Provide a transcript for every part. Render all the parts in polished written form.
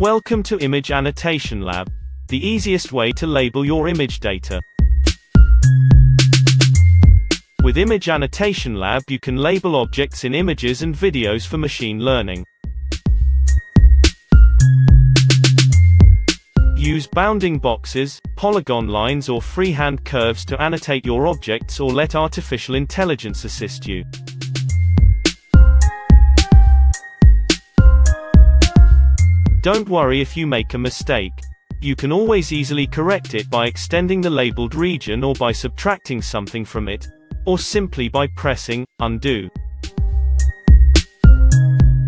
Welcome to Image Annotation Lab, the easiest way to label your image data. With Image Annotation Lab, you can label objects in images and videos for machine learning. Use bounding boxes, polygon lines or freehand curves to annotate your objects, or let artificial intelligence assist you. Don't worry if you make a mistake. You can always easily correct it by extending the labeled region or by subtracting something from it, or simply by pressing undo.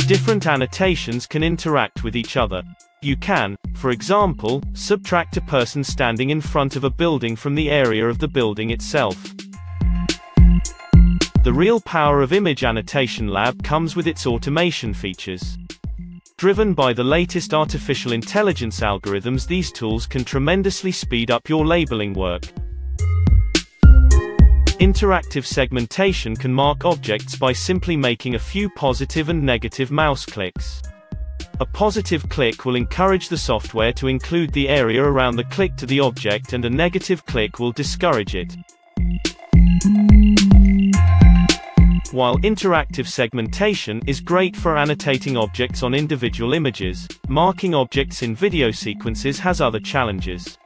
Different annotations can interact with each other. You can, for example, subtract a person standing in front of a building from the area of the building itself. The real power of Image Annotation Lab comes with its automation features. Driven by the latest artificial intelligence algorithms, these tools can tremendously speed up your labeling work. Interactive segmentation can mark objects by simply making a few positive and negative mouse clicks. A positive click will encourage the software to include the area around the click to the object, and a negative click will discourage it. While interactive segmentation is great for annotating objects on individual images, marking objects in video sequences has other challenges.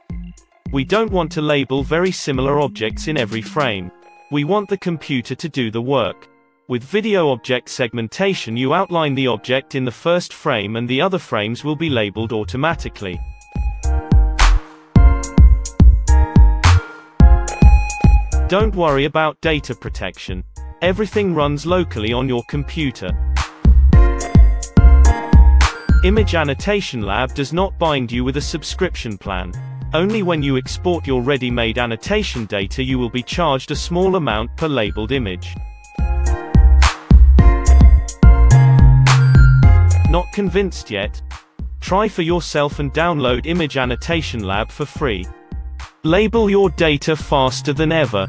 We don't want to label very similar objects in every frame. We want the computer to do the work. With video object segmentation, you outline the object in the first frame and the other frames will be labeled automatically. Don't worry about data protection. Everything runs locally on your computer. Image Annotation Lab does not bind you with a subscription plan. Only when you export your ready-made annotation data you will be charged a small amount per labeled image. Not convinced yet? Try for yourself and download Image Annotation Lab for free. Label your data faster than ever.